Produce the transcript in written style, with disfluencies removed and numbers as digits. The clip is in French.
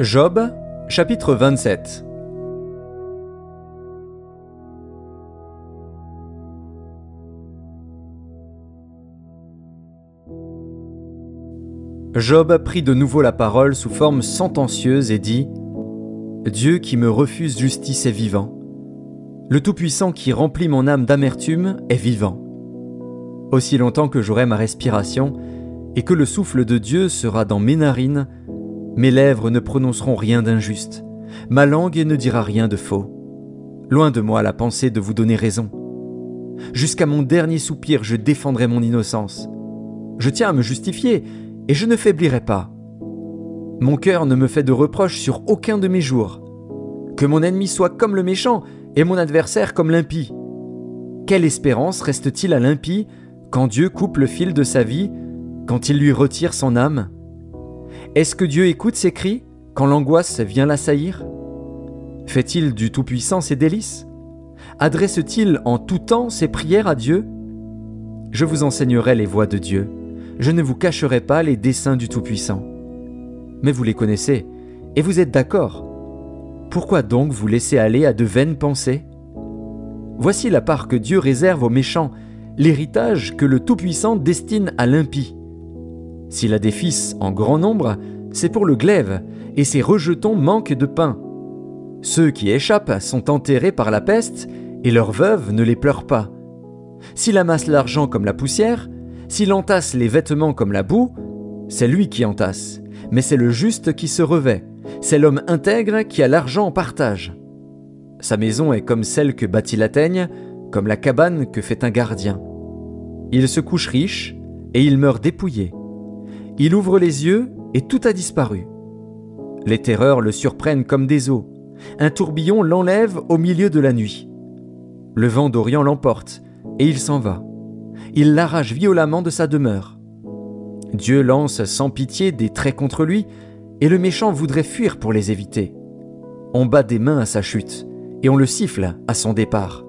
Job, chapitre 27. Job prit de nouveau la parole sous forme sentencieuse et dit « Dieu qui me refuse justice est vivant. Le Tout-Puissant qui remplit mon âme d'amertume est vivant. Aussi longtemps que j'aurai ma respiration et que le souffle de Dieu sera dans mes narines, mes lèvres ne prononceront rien d'injuste, ma langue ne dira rien de faux. Loin de moi la pensée de vous donner raison. Jusqu'à mon dernier soupir, je défendrai mon innocence. Je tiens à me justifier et je ne faiblirai pas. Mon cœur ne me fait de reproche sur aucun de mes jours. Que mon ennemi soit comme le méchant et mon adversaire comme l'impie. Quelle espérance reste-t-il à l'impie quand Dieu coupe le fil de sa vie, quand il lui retire son âme ? Est-ce que Dieu écoute ses cris quand l'angoisse vient l'assaillir? Fait-il du Tout-Puissant ses délices? Adresse-t-il en tout temps ses prières à Dieu? Je vous enseignerai les voies de Dieu, je ne vous cacherai pas les desseins du Tout-Puissant. Mais vous les connaissez, et vous êtes d'accord. Pourquoi donc vous laissez aller à de vaines pensées? Voici la part que Dieu réserve aux méchants, l'héritage que le Tout-Puissant destine à l'impie. S'il a des fils en grand nombre, c'est pour le glaive, et ses rejetons manquent de pain. Ceux qui échappent sont enterrés par la peste, et leurs veuves ne les pleurent pas. S'il amasse l'argent comme la poussière, s'il entasse les vêtements comme la boue, c'est lui qui entasse, mais c'est le juste qui se revêt, c'est l'homme intègre qui a l'argent en partage. Sa maison est comme celle que bâtit la teigne, comme la cabane que fait un gardien. Il se couche riche, et il meurt dépouillé. Il ouvre les yeux et tout a disparu. Les terreurs le surprennent comme des eaux. Un tourbillon l'enlève au milieu de la nuit. Le vent d'Orient l'emporte et il s'en va. Il l'arrache violemment de sa demeure. Dieu lance sans pitié des traits contre lui et le méchant voudrait fuir pour les éviter. On bat des mains à sa chute et on le siffle à son départ.